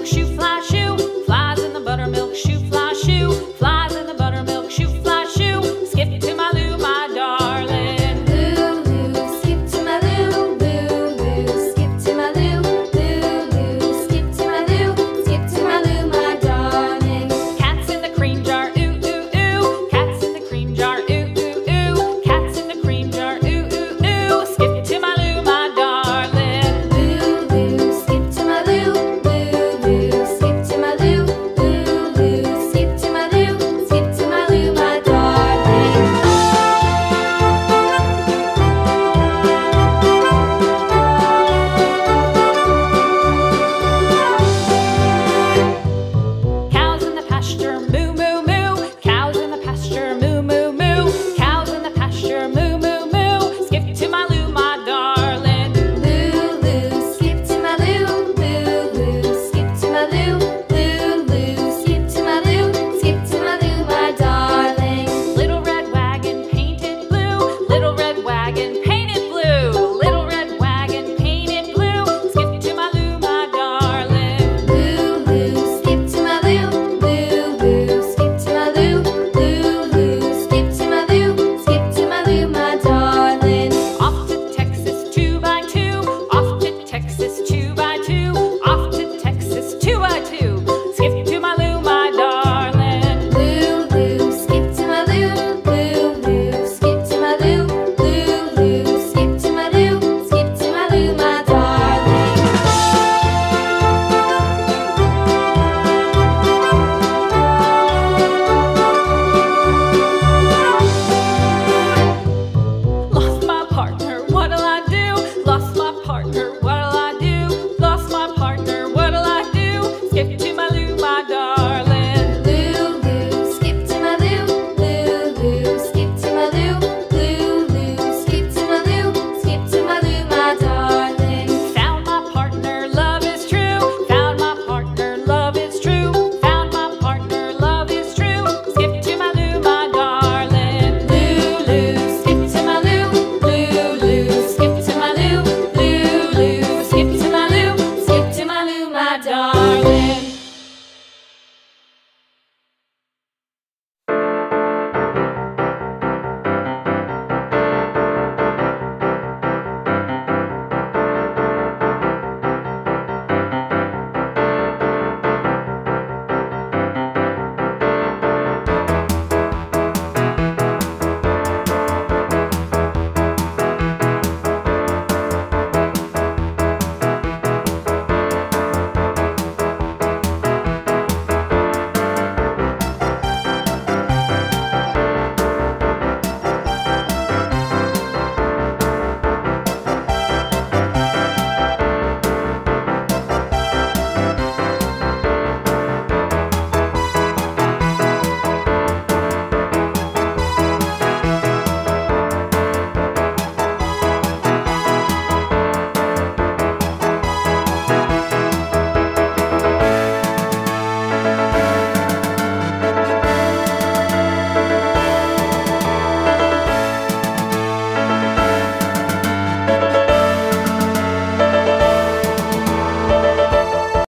folks you find.